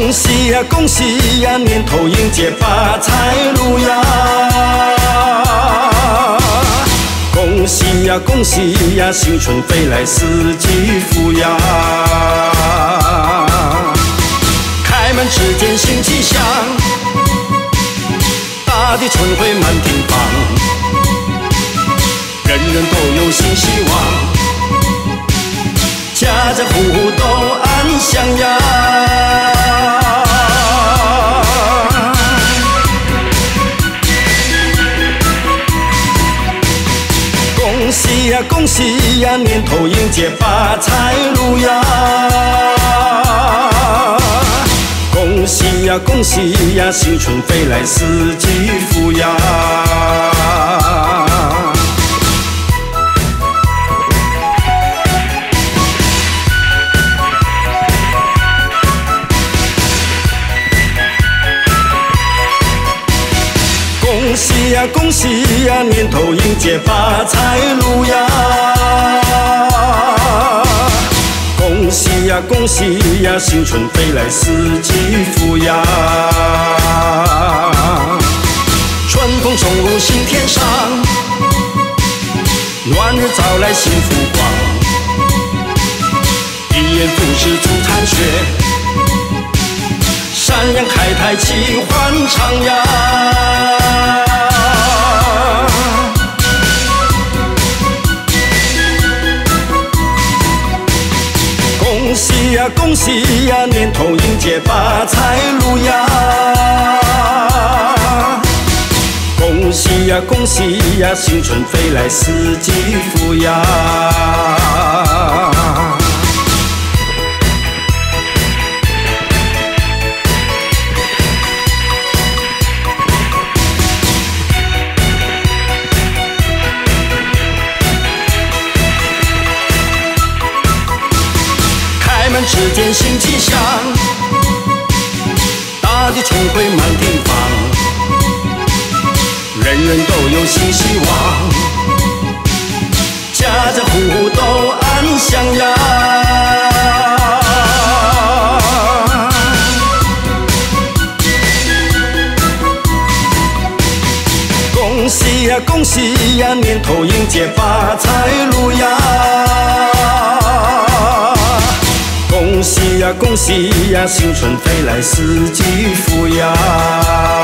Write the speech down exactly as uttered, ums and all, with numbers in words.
恭喜呀恭喜呀，年头迎接发财路呀！恭喜呀恭喜呀，新春飞来四季福呀！开门只见新气象，大地春晖满庭芳，人人都有新希望。家家户户都安详呀！恭喜呀恭喜呀，年头迎接发财路呀！恭喜呀恭喜呀，新春飞来四季福呀！恭喜呀，恭喜呀，年头迎接发财路呀！恭喜呀，恭喜呀，新春飞来四季福呀！春风送入新天上，暖日早来幸福光，一言不是出残雪，山羊开泰齐欢唱呀！恭喜呀，恭喜呀，年头迎接发财路呀！恭喜呀，恭喜呀，新春飞来四季福呀！只见新气象，大地春晖满庭芳，人人都有新希望，家家户户都安详呀！恭喜呀恭喜呀，年头迎接发财路呀！恭喜呀，恭喜呀，新春飞来四季福呀！